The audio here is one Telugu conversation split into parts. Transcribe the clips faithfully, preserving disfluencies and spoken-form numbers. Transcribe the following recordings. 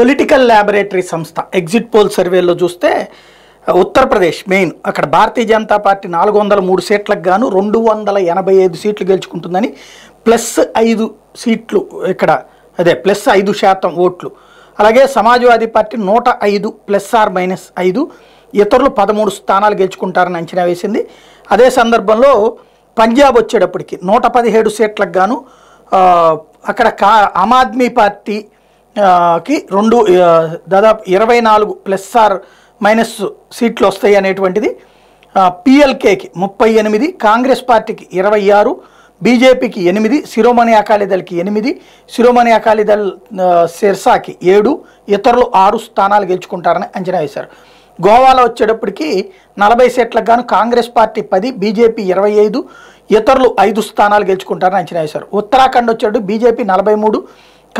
పొలిటికల్ ల్యాబొరేటరీ సంస్థ ఎగ్జిట్ పోల్ సర్వేలో చూస్తే ఉత్తరప్రదేశ్ మెయిన్ అక్కడ భారతీయ జనతా పార్టీ నాలుగు వందల మూడు సీట్లకు గాను రెండు వందల ఎనభై ఐదు సీట్లు గెలుచుకుంటుందని ప్లస్ ఐదు సీట్లు ఇక్కడ అదే ప్లస్ ఐదు శాతం ఓట్లు అలాగే సమాజ్వాదీ పార్టీ నూట ఐదు ప్లస్ ఆర్ మైనస్ ఐదు ఇతరులు పదమూడు స్థానాలు గెలుచుకుంటారని అంచనా వేసింది. అదే సందర్భంలో పంజాబ్ వచ్చేటప్పటికి నూట పదిహేడు సీట్లకు గాను అక్కడ కా ఆమ్ ఆద్మీ పార్టీ కి రెండు దాదాపు ఇరవై నాలుగు ప్లస్ ఆర్ మైనస్ సీట్లు వస్తాయి అనేటువంటిది, పిఎల్కేకి ముప్పై ఎనిమిది, కాంగ్రెస్ పార్టీకి ఇరవై ఆరు, బీజేపీకి ఎనిమిది, శిరోమణి అకాలీదళ్కి ఎనిమిది, శిరోమణి అకాలీదళ్ సిర్సాకి ఏడు, ఇతరులు ఆరు స్థానాలు గెలుచుకుంటారని అంచనా వేశారు. గోవాలో వచ్చేటప్పటికి నలభై సీట్లకు గాను కాంగ్రెస్ పార్టీ పది, బీజేపీ ఇరవై ఐదు, ఇతరులు ఐదు స్థానాలు గెలుచుకుంటారని అంచనా వేశారు. ఉత్తరాఖండ్ వచ్చేటప్పుడు బీజేపీ నలభై మూడు,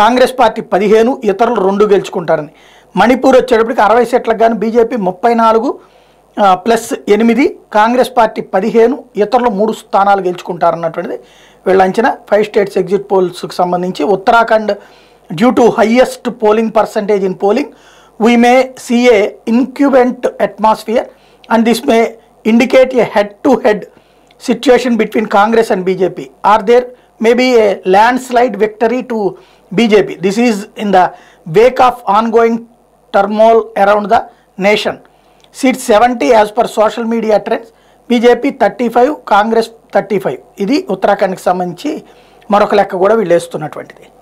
కాంగ్రెస్ పార్టీ పదిహేను, ఇతరులు రెండు గెలుచుకుంటారని. మణిపూర్ వచ్చేటప్పటికి అరవై సీట్లకు గాను బీజేపీ ముప్పై నాలుగు ప్లస్ ఎనిమిది, కాంగ్రెస్ పార్టీ పదిహేను, ఇతరులు మూడు స్థానాలు గెలుచుకుంటారన్నటువంటిది వీళ్ళ అంచనా. ఫైవ్ స్టేట్స్ ఎగ్జిట్ పోల్స్కి సంబంధించి Uttarakhand due to highest polling percentage in polling we may see a incumbent atmosphere and this may indicate a head to head situation between Congress and BJP or there may be a landslide victory to B J P. This is in the wake of ongoing turmoil around the nation. Seat seventy as per social media trends. B J P thirty-five, Congress thirty-five. ఇది ఉత్తరాఖండ్కి సంబంధించి మరొక లెక్క కూడా వీళ్ళు వేస్తున్నటువంటిది.